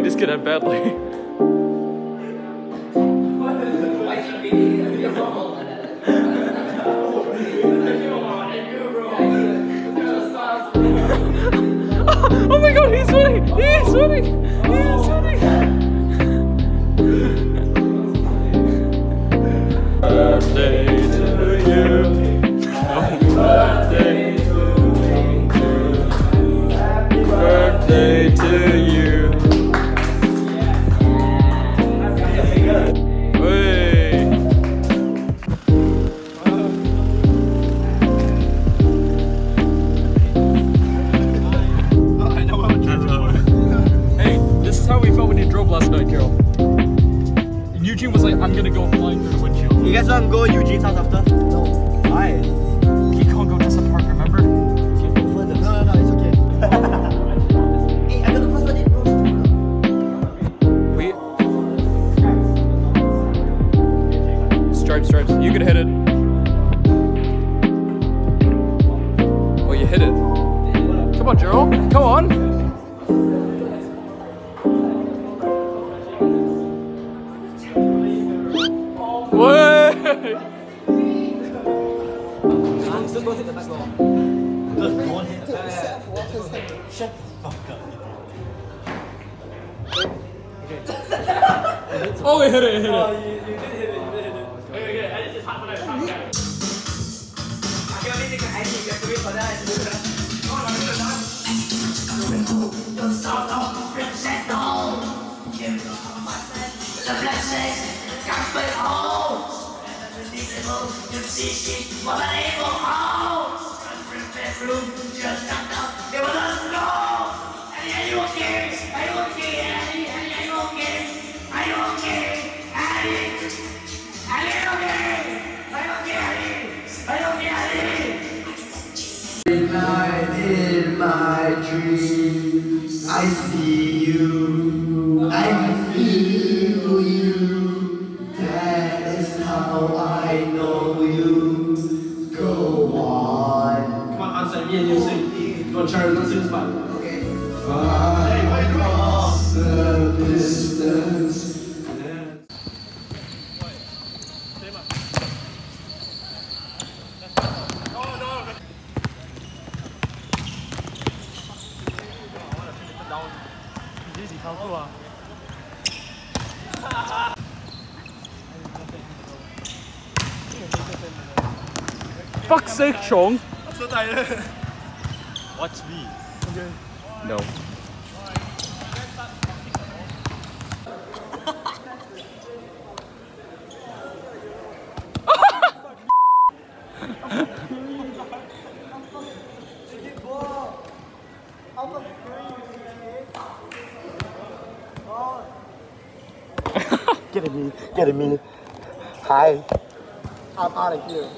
might just get that badly. Oh my god, he's sweating! He's sweating! He's sweating! Birthday to you! Happy birthday! Happy birthday to you. Hey. Hey, this is how we felt when you drove last night, Carol. And Eugene was like, I'm gonna go flying through the windshield. You guys want to go to Eugene's house after? No. Why? He can't go to the park, remember? No, no, it's okay. Stripes, you could hit it. Oh, you hit it. Come on, Gerald. Come on. Way. I'm still going to hit the back wall. Don't hit the back wall. Shut the fuck up. Oh, we hit it. Oh, you did hit it. In my dreams, I see you, I feel you, that is how I know you, go on. Come on, answer me and you sing. Go on, Charlie, don't sing this part. Okay. Across the distance. Fuck's sake, Chong! So tired. Watch me. Okay. No. Get at me, get at me. Hi. I'm out of here.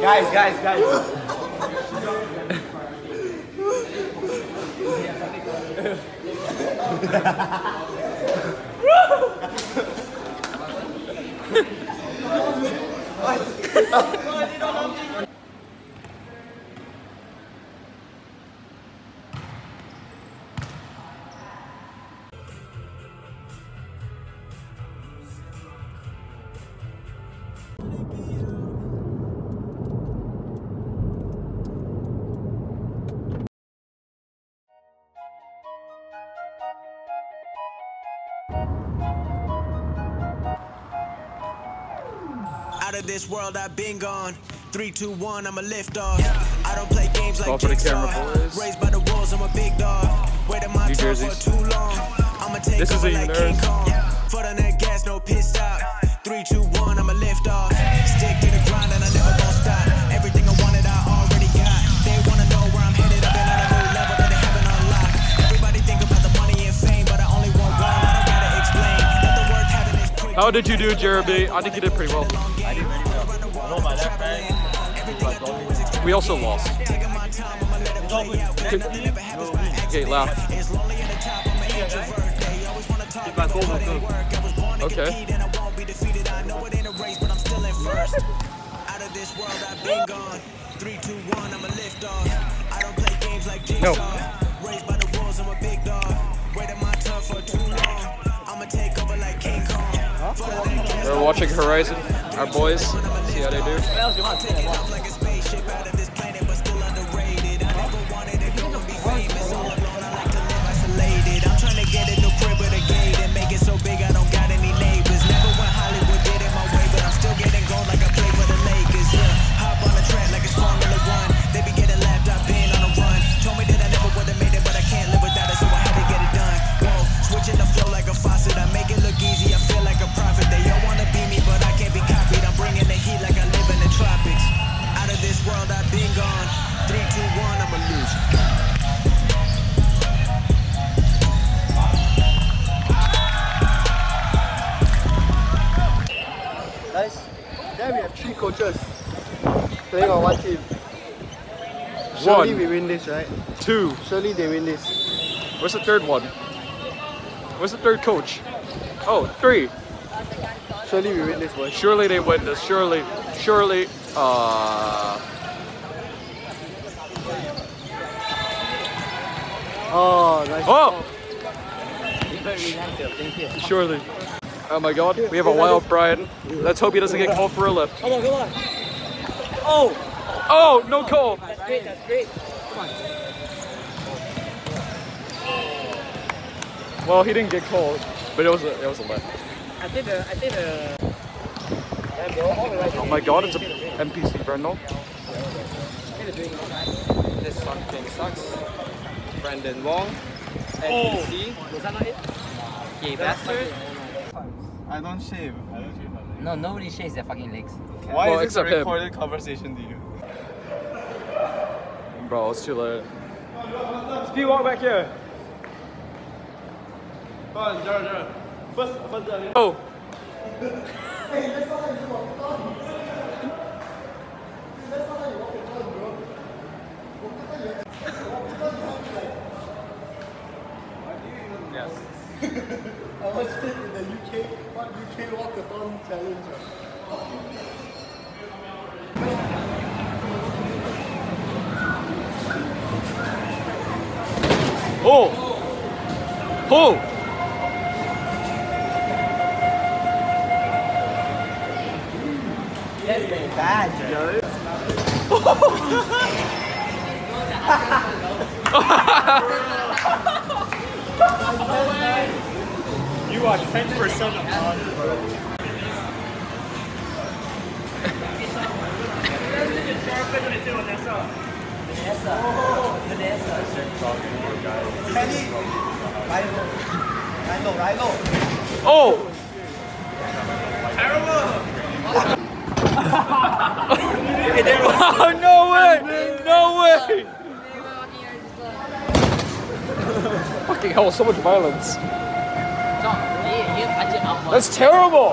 Guys. Out of this world, I've been gone. 3, 2, 1, I'm a lift off. I don't play games like Jigsaw. Raised by the walls, I'm a big dog. Waited my time for too long. I'ma take over like King Kong. Foot on that gas, no pit stop. 3, 2, 1, I'm a lift off. Stick to the grind and I never gonna stop. Everything I wanted, I already got. They wanna know where I'm headed. I've been on a new level that I haven't unlocked. Everybody think about the money and fame, but I only want one. I don't gotta explain. Let the work happen is quick. How did you do, Jeremy? I think you did pretty well. We also lost. Okay, laugh. Okay. No. cause I'm a big dog. Waited my time for too long. I'ma take over like King Kong. We're watching Horizon, our boys. See how they do. I'm taking off like a spaceship out of this planet, but still underrated. I never wanted a girl to be famous. All alone, I like to live isolated. I'm trying to get a new crib with a gate and make it so big I don't got any neighbors. Never went Hollywood, did it my way, but I'm still getting gold like I play for the Lakers. Yeah, hop on the track like it's Formula One. They be getting lapped up, being on a run. Told me that I never would have made it, but I can't live without it, so I had to get it done. Whoa, switching the flow like a faucet. I make it look easy, I feel like a prophet. They all wanna be me, but I can't be copied. I'm bringing the heat like I live in the tropics. Out of this world, I've been gone. 3, 2, 1, I'ma lose. Nice. Then we have 3 coaches playing on one team. Surely we win this, right? 2. Surely they win this. Where's the 3rd one? Where's the 3rd coach? Oh, 3. Surely we win this one. Surely they win this. Surely. Surely. Oh, nice. Oh! Surely. Oh my god, we have a wild Brian. Let's hope he doesn't get called for a lift. Come on, come on. Oh! Oh, no call! That's great, that's great. Come on. Well, he didn't get called, but it was a lift. I think the... Oh my god, it's a NPC, Brendel. This one thing sucks. Brandon Wong, NPC. Was that not it? Gay bastard. I don't shave. No, nobody shaves their fucking legs. Why is this a recorded conversation to you? Bro, it's too late. Speed walk back here. Come on, Jordan. First down. Oh! Hey, that's not how you walk. That's not how you walk at all, bro. Yes. I watched it in the UK walkathon challenge. Oh! Oh! That's been bad, Joe. You are 10% on, bro. Vanessa. Kenny! Rilo! Oh! Terrible! Oh, no way! No way! Fucking hell, so much violence. That's terrible!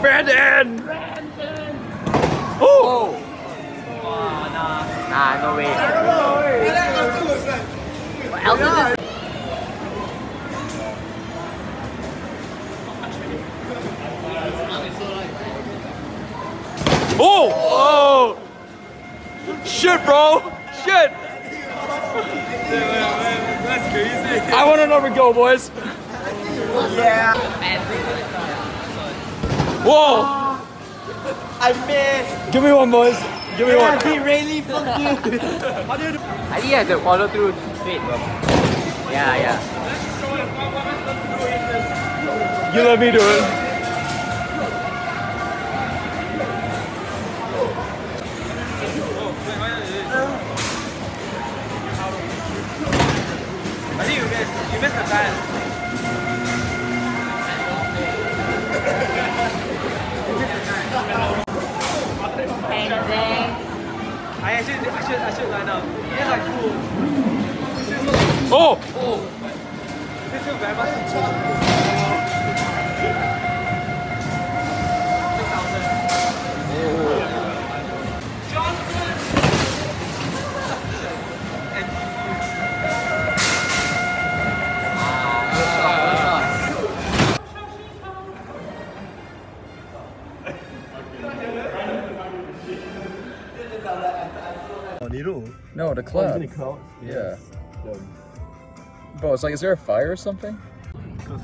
Brandon! Oh! Nah, no way. What else is this? Oh! Oh! Shit, bro! Shit! That's crazy. I want another go, boys. Yeah. Whoa! I missed. Give me one, boys. Give me one. He really fucked you. How do you do? I think I had to follow through straight, bro. Yeah. You let me do it. I think you missed the time. I should line up. It's like cool. Oh! Oh! This feels very much in trouble. 6,000. Johnson! No, the club. Yeah. Bro, it's like, is there a fire or something? So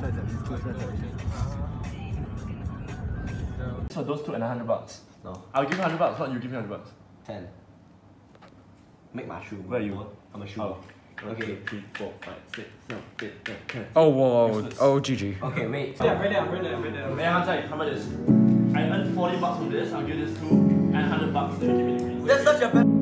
those two and $100. No. I'll give you $100. What? You give me $100. 10. Make my shoe. Where are you? I'm a shoe. Oh. Okay. 2, 4, 5, 6, 7, 8, 9, 10. Oh, whoa. Oh, GG. Okay, wait. Yeah, right there. Wait, I'll tell you how much it is. I earned $40 from this. I'll give this to, and $100 to give me the green. That's such a bad.